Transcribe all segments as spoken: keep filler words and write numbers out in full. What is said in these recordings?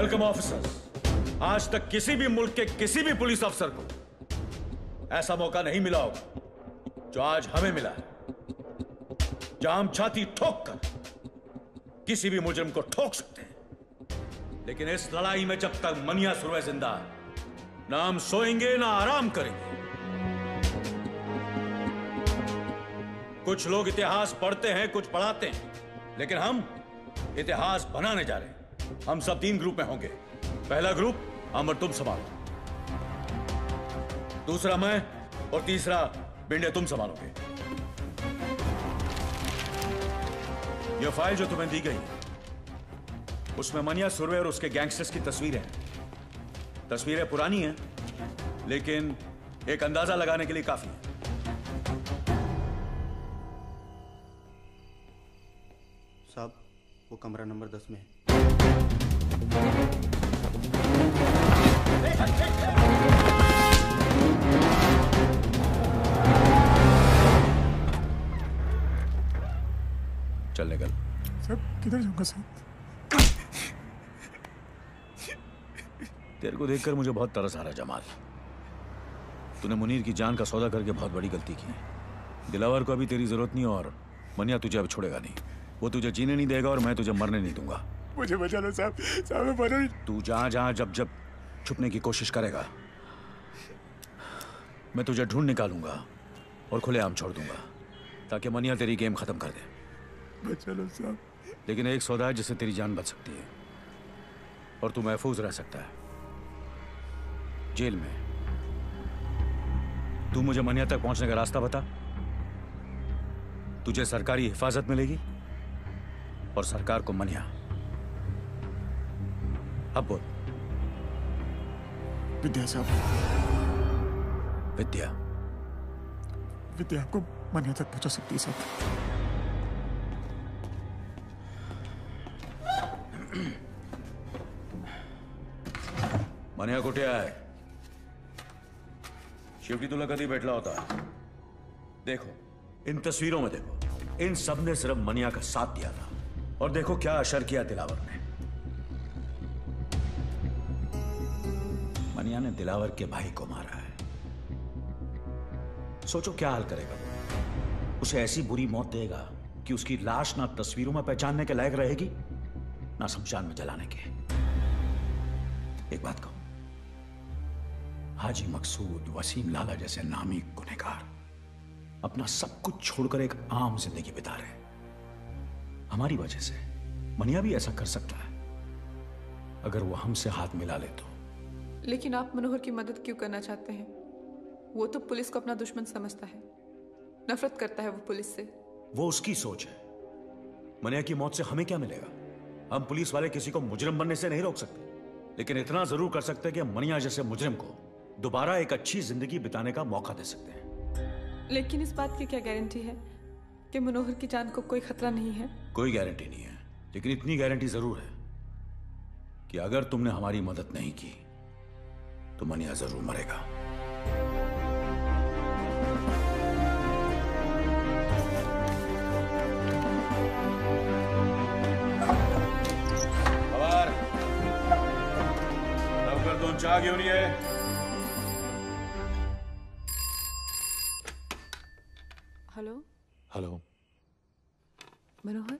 Welcome officers. आज तक किसी भी मुल्क के किसी भी पुलिस अफसर को ऐसा मौका नहीं मिला होगा जो आज हमें मिला है, जहां हम छाती ठोक कर किसी भी मुजरिम को ठोक सकते हैं। लेकिन इस लड़ाई में जब तक मनिया सुर्वे जिंदा ना हम सोएंगे ना आराम करेंगे। कुछ लोग इतिहास पढ़ते हैं, कुछ पढ़ाते हैं, लेकिन हम इतिहास बनाने जा रहे हैं। हम सब तीन ग्रुप में होंगे। पहला ग्रुप अमर तुम संभालो, दूसरा मैं और तीसरा भिंडे तुम संभालोगे। यह फाइल जो तुम्हें दी गई उसमें मनिया सुर्वे और उसके गैंगस्टर्स की तस्वीर है। तस्वीरें पुरानी हैं, लेकिन एक अंदाजा लगाने के लिए काफी है। साहब, वो कमरा नंबर दस में है। चल निकल। सब किधर जाऊंगा साहब? तेरे को देखकर मुझे बहुत तरस आ रहा जमाल। तूने मुनीर की जान का सौदा करके बहुत बड़ी गलती की। दिलावर को अभी तेरी जरूरत नहीं और मनिया तुझे अब छोड़ेगा नहीं। वो तुझे जीने नहीं देगा और मैं तुझे मरने नहीं दूंगा। मुझे बचा लो साहब, साहब मैं मर रही। तू जहां जहां जब जब छुपने की कोशिश करेगा मैं तुझे ढूंढ निकालूंगा और खुलेआम छोड़ दूंगा ताकि मनिया तेरी गेम खत्म कर दे। बचा लो साहब। लेकिन एक सौदा है जिससे तेरी जान बच सकती है और तू महफूज रह सकता है जेल में। तू मुझे मनिया तक पहुंचने का रास्ता बता। तुझे सरकारी हिफाजत मिलेगी और सरकार को मनिया। अब बोल। विद्या साहब। विद्या विद्या आपको मनिया तक पहुंचा सकती है साहब। मनिया कुठे आहे? शेवटी तुला कधी भेटला होता? देखो इन तस्वीरों में देखो, इन सब ने सिर्फ मनिया का साथ दिया था और देखो क्या असर किया दिलावर ने। मनिया ने दिलावर के भाई को मारा है। सोचो क्या हाल करेगा वो। उसे ऐसी बुरी मौत देगा कि उसकी लाश ना तस्वीरों में पहचानने के लायक रहेगी ना शमशान में जलाने के। एक बात कहूं, हाजी मकसूद, वसीम लाला जैसे नामी गुनहगार अपना सब कुछ छोड़कर एक आम जिंदगी बिता रहे हैं। हमारी वजह से मनिया भी ऐसा कर सकता है अगर वो हमसे हाथ मिला ले तो। लेकिन आप मनोहर की मदद क्यों करना चाहते हैं? वो तो पुलिस को अपना दुश्मन समझता है, नफरत करता है वो पुलिस से। वो उसकी सोच है। मनिया की मौत से हमें क्या मिलेगा? हम पुलिस वाले किसी को मुजरिम बनने से नहीं रोक सकते, लेकिन इतना जरूर कर सकते हैं कि मनिया जैसे मुजरिम को दोबारा एक अच्छी जिंदगी बिताने का मौका दे सकते हैं। लेकिन इस बात की क्या गारंटी है कि मनोहर की जान को कोई खतरा नहीं है? कोई गारंटी नहीं है, लेकिन इतनी गारंटी जरूर है कि अगर तुमने हमारी मदद नहीं की तो मनिया जरूर मरेगा। चाह क्यों नहीं है? हेलो हेलो मनोहर।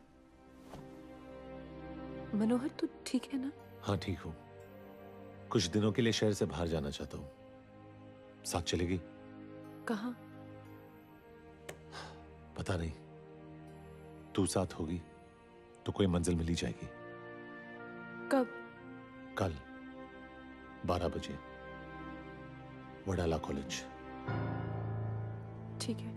मनोहर तू ठीक है ना? हाँ ठीक हूँ। कुछ दिनों के लिए शहर से बाहर जाना चाहता हूँ। साथ चलेगी? कहाँ? पता नहीं। तू साथ होगी तो कोई मंजिल मिल ही जाएगी। कब? कल बारह बजे वडाला कॉलेज। ठीक है।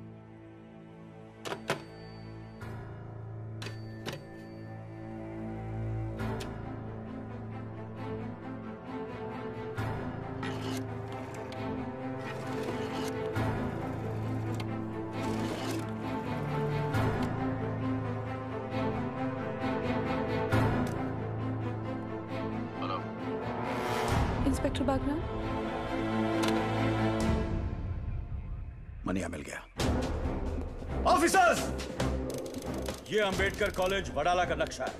अंबेडकर कॉलेज वडाला का नक्शा है।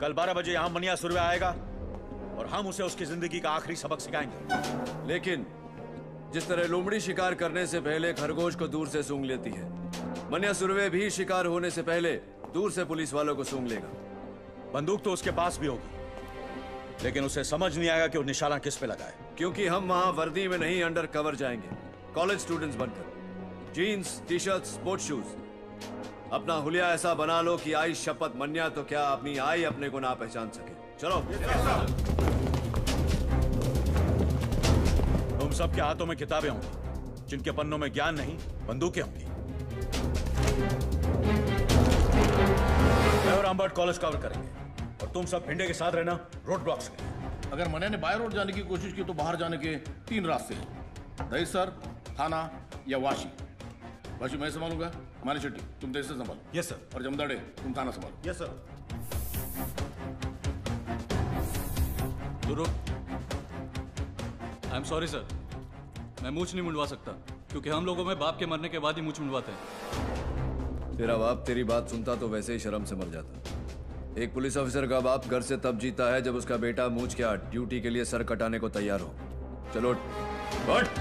कल बारह बजे यहां मनिया सुर्वे आएगा और हम उसे उसकी जिंदगी का आखिरी सबक सिखाएंगे। लेकिन जिस तरह लोमड़ी शिकार करने से पहले खरगोश को दूर से सूंघ लेती है, मन्या सुर्वे भी शिकार होने से पहले दूर से पुलिस वालों को सूंघ लेगा। बंदूक तो उसके पास भी होगी, लेकिन उसे समझ नहीं आएगा कि वो निशाना किस पे लगाए। क्योंकि हम वहां वर्दी में नहीं अंडर कवर जाएंगे, कॉलेज स्टूडेंट्स बनकर। Jeans, T shirt, sports shoes. अपना हुलिया ऐसा बना लो कि आई शपथ मन्या तो क्या अपनी आई अपने को ना पहचान सके। चलो। तुम सबके हाथों में किताबें होंगी जिनके पन्नों में ज्ञान नहीं बंदूकें होंगी। मैं और राम भट्ट कॉलेज कवर करेंगे और तुम सब भिंडे के साथ रहना रोड ब्लॉक से। अगर मन्या ने बाय रोड जाने की कोशिश की तो बाहर जाने के तीन रास्ते हैं, दहिसर, थाना या वाशी। वाशी मैं संभालूंगा, माने शेट्टी तुम दहिसर संभालो। Yes sir. और जमदाड़े तुम थाना संभालो। Yes sir. I am sorry sir, मैं मूछ नहीं मुंडवा सकता क्योंकि हम लोगों में बाप के मरने के बाद ही मूछ मुंडवाते हैं। तेरा बाप तेरी बात सुनता तो वैसे ही शर्म से मर जाता। एक पुलिस ऑफिसर का बाप घर से तब जीता है जब उसका बेटा मूछ क्या ड्यूटी के लिए सर कटाने को तैयार हो। चलो बट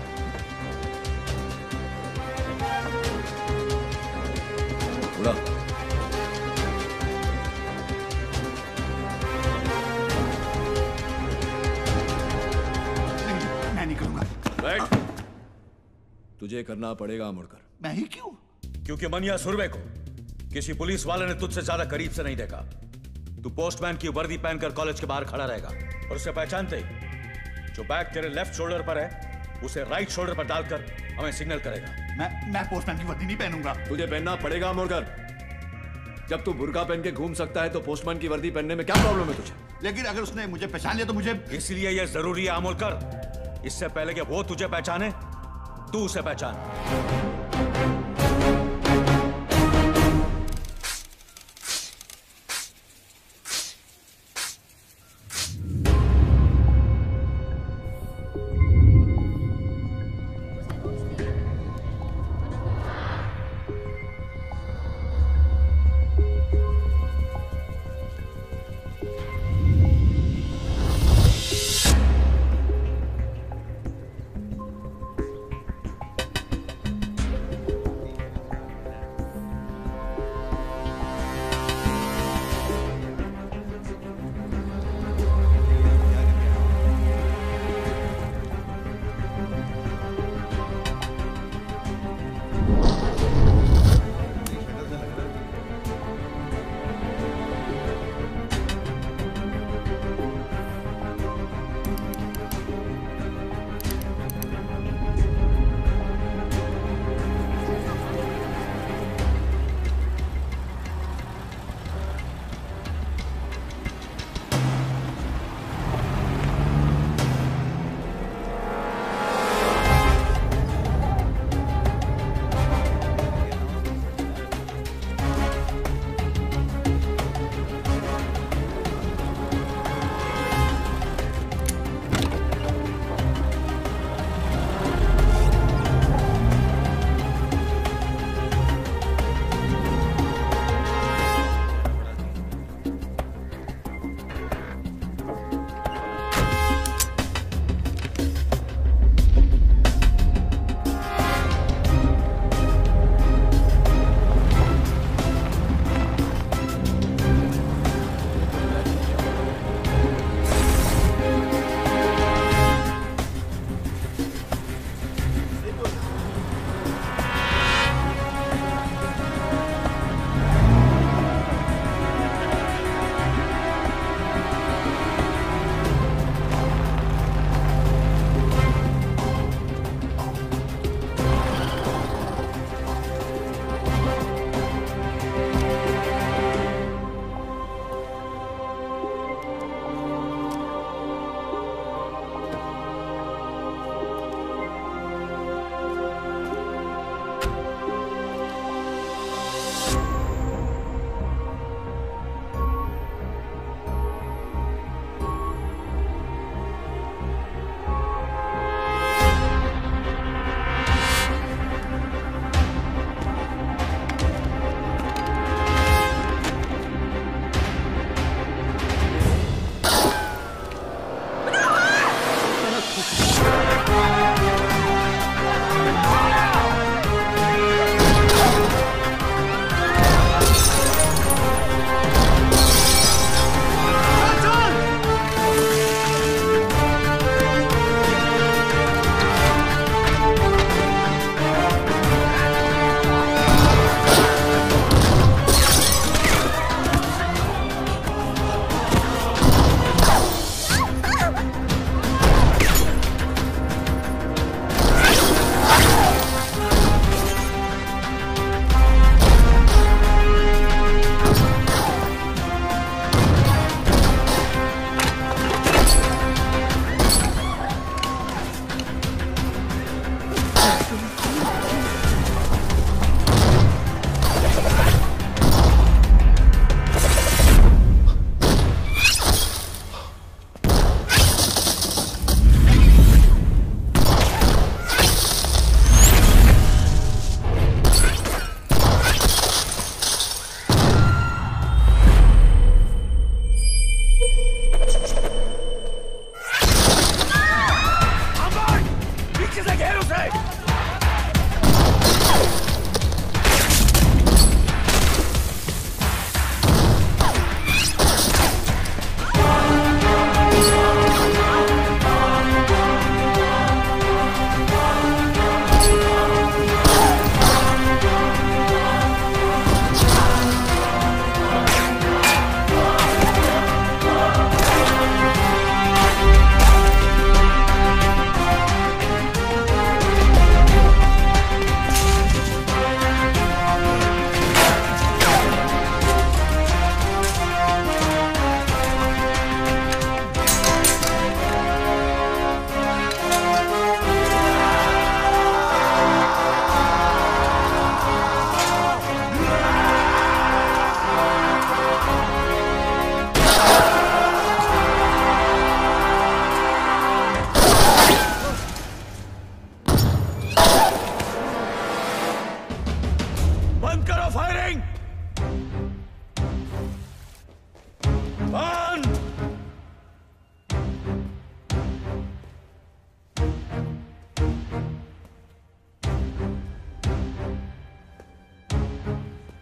उड़ा। नहीं, मैं नहीं करूंगा। बैठ। तुझे करना पड़ेगा अमोलकर। मैं ही क्यों? क्योंकि मनिया सुर्वे को किसी पुलिस वाले ने तुझसे ज्यादा करीब से नहीं देखा। तू पोस्टमैन की वर्दी पहनकर कॉलेज के बाहर खड़ा रहेगा और उसे पहचानते ही जो बैग तेरे लेफ्ट शोल्डर पर है उसे राइट शोल्डर पर डालकर हमें सिग्नल करेगा। मैं मैं पोस्टमैन की वर्दी नहीं पहनूंगा। तुझे पहनना पड़ेगा अमोलकर। जब तू बुर्का पहन के घूम सकता है तो पोस्टमैन की वर्दी पहनने में क्या प्रॉब्लम है तुझे? लेकिन अगर उसने मुझे पहचान लिया तो मुझे, इसलिए यह जरूरी है अमोलकर, इससे पहले कि वो तुझे पहचाने तू उसे पहचान।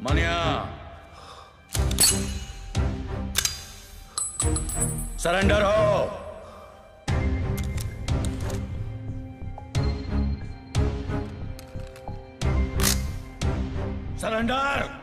मान्या, सरेंडर हो। सरेंडर।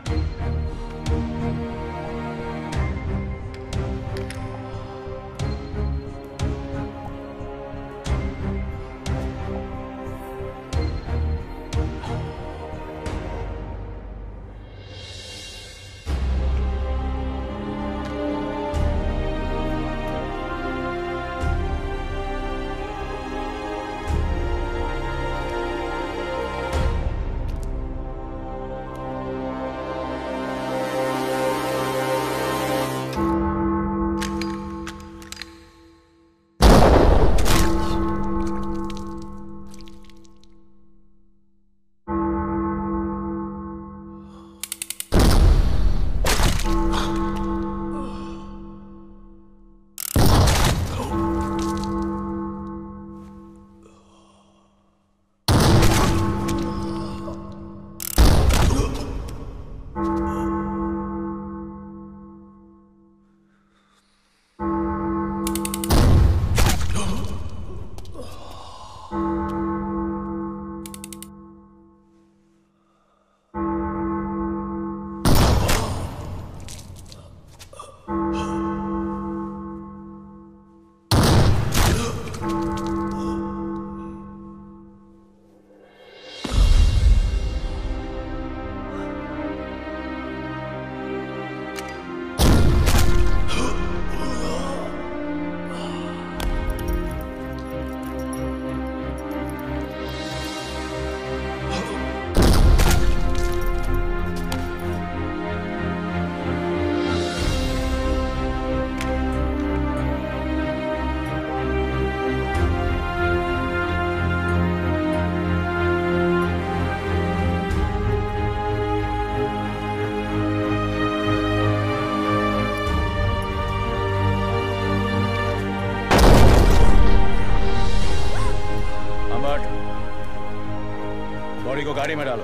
बॉडी को गाड़ी में डालो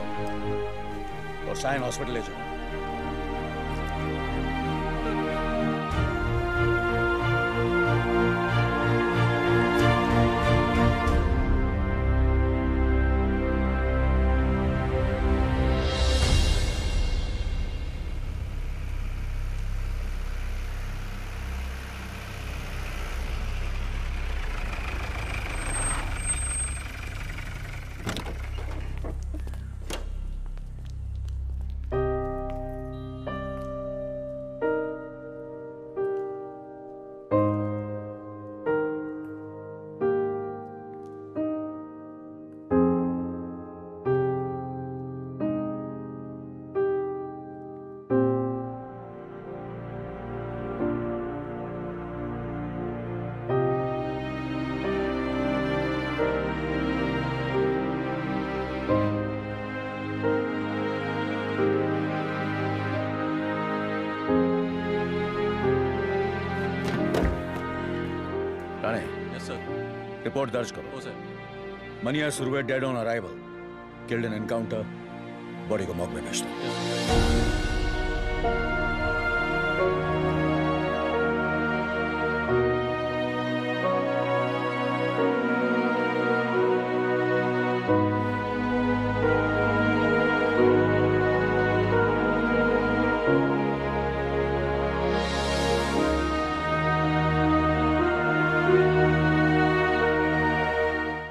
और साइन हॉस्पिटल ले जाओ। रिपोर्ट दर्ज करो। oh, Manya Surve dead on arrival, killed in encounter, body को मॉक में भेज दो।